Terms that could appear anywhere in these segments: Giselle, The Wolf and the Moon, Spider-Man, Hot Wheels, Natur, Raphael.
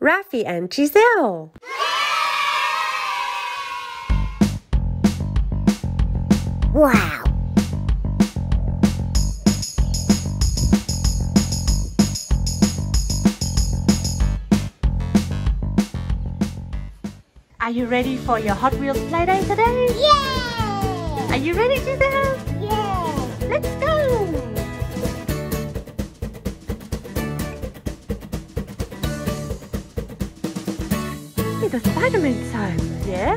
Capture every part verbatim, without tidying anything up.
Rafi and Giselle. Wow! Are you ready for your Hot Wheels playdate today? Yeah! Are you ready, Giselle? Yeah! Let's go! The Spider-Man soap, yeah?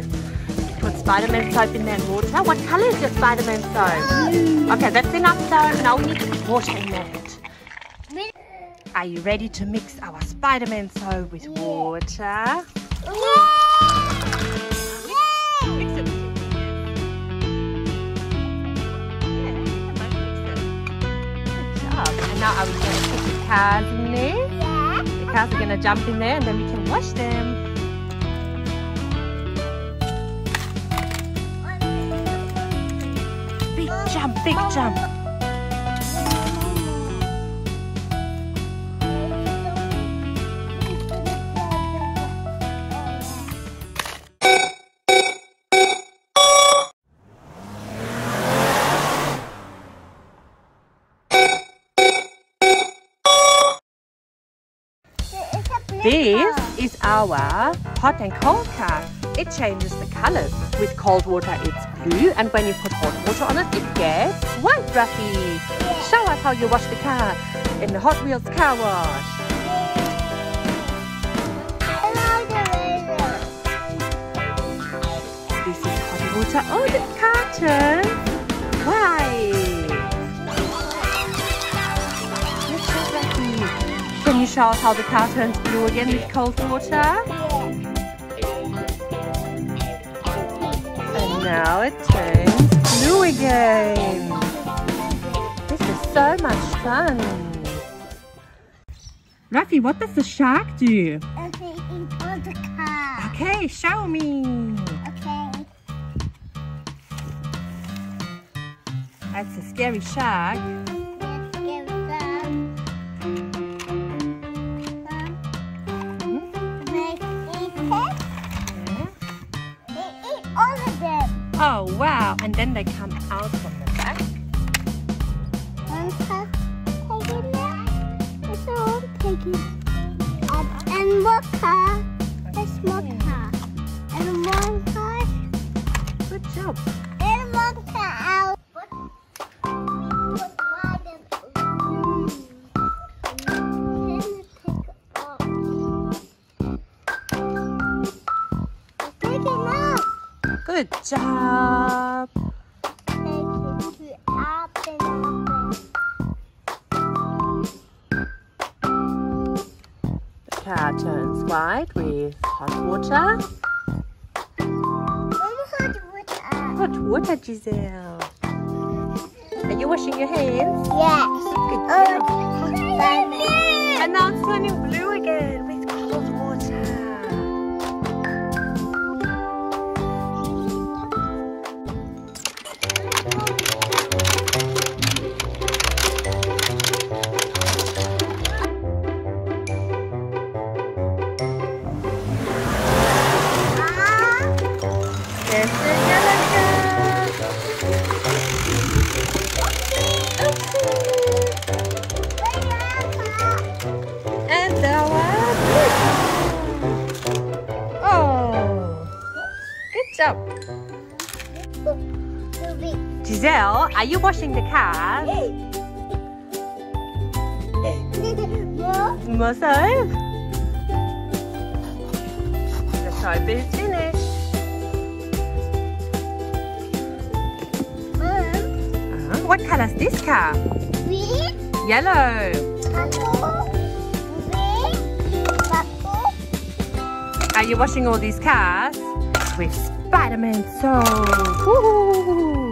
Put Spider-Man soap in that water. What colour is your Spider-Man soap? Mm. Okay, that's enough soap, and I'll need to put water in that. Are you ready to mix our Spider-Man soap with yeah. water? Yeah. Yeah. Mix it. Yeah, good job. And now I was going to put the cars in there. Yeah. The cars okay. are going to jump in there, and then we can wash them. Jump, big jump. This is our hot and cold car. It changes the colors. With cold water, it's blue, and when you put hot water on it, it gets white, Rafi. Yeah. Show us how you wash the car in the Hot Wheels car wash. Yeah. This is hot water. Oh, the car turns white. Let's show Rafi. Can you show us how the car turns blue again with cold water? Now it turns blue again. This is so much fun. Rafi, what does the shark do? Okay, eats all the car. Okay, show me. Okay. That's a scary shark. That's a scary shark. Hmm? Oh wow, and then they come out from the back. One pig in there, it's a little piggy. And more car, there's more car. And more car. Good job. And more car out. Good job! The car turns white with hot water. Hot water. Hot water, Giselle. Are you washing your hands? Yes. Good job. Oh, and now it's turning blue again with cold water. Giselle, are you washing the cars? More soap? The soap is finished. Mom. Uh-huh. What colour is this car? Red. Yellow. Purple. Red. Purple. Are you washing all these cars with Spider-Man soap? Woohoo!